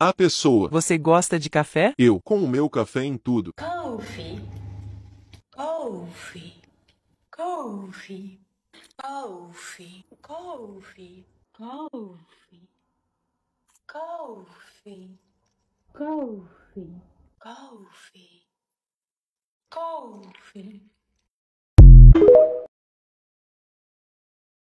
A pessoa. Você gosta de café? Eu. Com o meu café em tudo. Coffee. Coffee. Coffee. Coffee. Coffee. Coffee. Coffee. Coffee. Coffee. Coffee.